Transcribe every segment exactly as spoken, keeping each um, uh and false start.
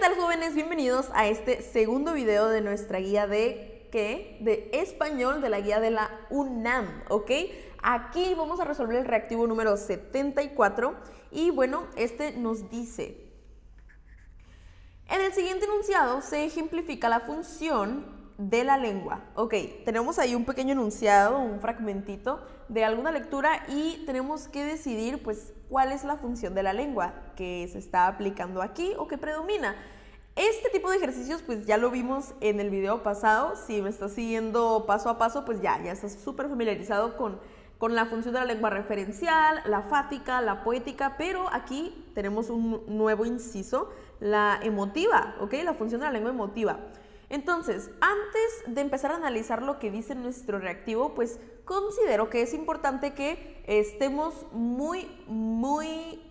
¿qué tal, jóvenes? Bienvenidos a este segundo video de nuestra guía de ¿qué? De español, de la guía de la UNAM, ¿ok? Aquí vamos a resolver el reactivo número setenta y cuatro y bueno, este nos dice: en el siguiente enunciado se ejemplifica la función de la lengua. Ok, tenemos ahí un pequeño enunciado, un fragmentito de alguna lectura y tenemos que decidir pues cuál es la función de la lengua que se está aplicando aquí o que predomina. Este tipo de ejercicios pues ya lo vimos en el video pasado. Si me estás siguiendo paso a paso pues ya, ya estás súper familiarizado con, con la función de la lengua referencial, la fática, la poética, pero aquí tenemos un nuevo inciso, la emotiva, ok, la función de la lengua emotiva. Entonces, antes de empezar a analizar lo que dice nuestro reactivo, pues considero que es importante que estemos muy, muy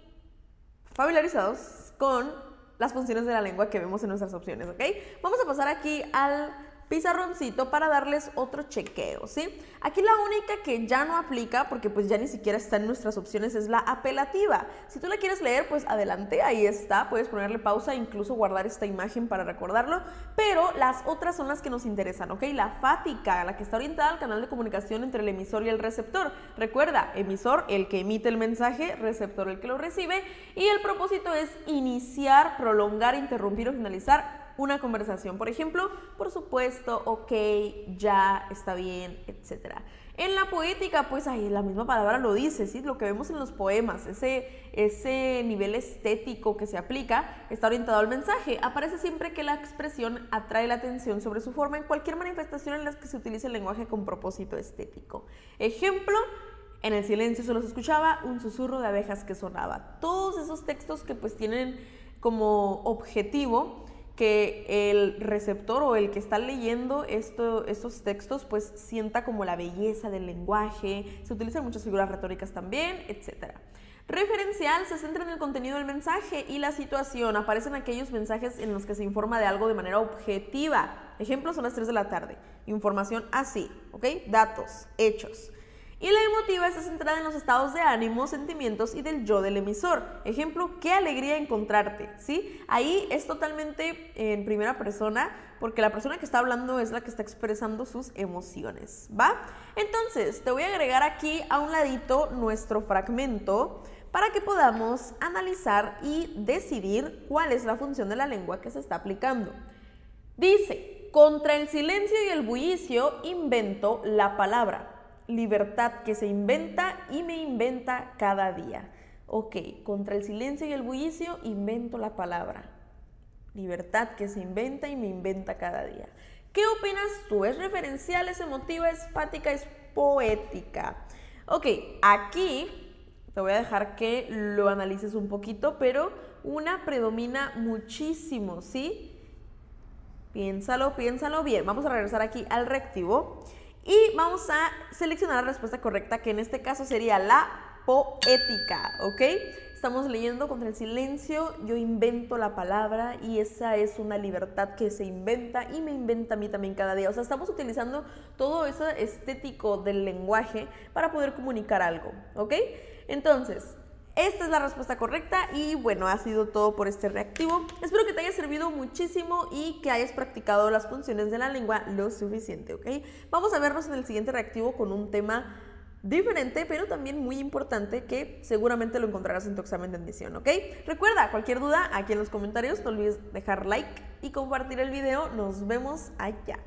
familiarizados con las funciones de la lengua que vemos en nuestras opciones, ¿ok? Vamos a pasar aquí al pizarroncito para darles otro chequeo, ¿sí? Aquí la única que ya no aplica, porque pues ya ni siquiera está en nuestras opciones, es la apelativa. Si tú la quieres leer, pues adelante, ahí está, puedes ponerle pausa e incluso guardar esta imagen para recordarlo, pero las otras son las que nos interesan, ¿ok? La fática, la que está orientada al canal de comunicación entre el emisor y el receptor. Recuerda, emisor, el que emite el mensaje, receptor, el que lo recibe, y el propósito es iniciar, prolongar, interrumpir o finalizar una conversación, por ejemplo, por supuesto, ok, ya, está bien, etcétera. En la poética, pues ahí la misma palabra lo dice, ¿sí? Lo que vemos en los poemas, ese, ese nivel estético que se aplica está orientado al mensaje. Aparece siempre que la expresión atrae la atención sobre su forma en cualquier manifestación en la que se utilice el lenguaje con propósito estético. Ejemplo: en el silencio solo se escuchaba un susurro de abejas que sonaba. Todos esos textos que pues tienen como objetivo que el receptor o el que está leyendo esto, estos textos pues sienta como la belleza del lenguaje, se utilizan muchas figuras retóricas también, etcétera. Referencial se centra en el contenido del mensaje y la situación. Aparecen aquellos mensajes en los que se informa de algo de manera objetiva. Ejemplos: son las tres de la tarde. Información así, ¿ok? Datos, hechos. Y la emotiva está centrada en los estados de ánimo, sentimientos y del yo del emisor. Ejemplo: qué alegría encontrarte, ¿sí? Ahí es totalmente en primera persona, porque la persona que está hablando es la que está expresando sus emociones, ¿va? Entonces, te voy a agregar aquí a un ladito nuestro fragmento para que podamos analizar y decidir cuál es la función de la lengua que se está aplicando. Dice: contra el silencio y el bullicio invento la palabra. Libertad que se inventa y me inventa cada día. Ok, contra el silencio y el bullicio invento la palabra. Libertad que se inventa y me inventa cada día. ¿Qué opinas tú? ¿Es referencial, es emotiva, es fática, es poética? Ok, aquí te voy a dejar que lo analices un poquito, pero una predomina muchísimo, ¿sí? Piénsalo, piénsalo bien. Vamos a regresar aquí al reactivo. Y vamos a seleccionar la respuesta correcta, que en este caso sería la poética, ¿ok? Estamos leyendo: contra el silencio yo invento la palabra, y esa es una libertad que se inventa y me inventa a mí también cada día. O sea, estamos utilizando todo eso estético del lenguaje para poder comunicar algo, ¿ok? Entonces, esta es la respuesta correcta y bueno, ha sido todo por este reactivo. Espero que te haya servido muchísimo y que hayas practicado las funciones de la lengua lo suficiente, ¿ok? Vamos a vernos en el siguiente reactivo con un tema diferente, pero también muy importante, que seguramente lo encontrarás en tu examen de admisión, ¿ok? Recuerda, cualquier duda aquí en los comentarios, no olvides dejar like y compartir el video. Nos vemos allá.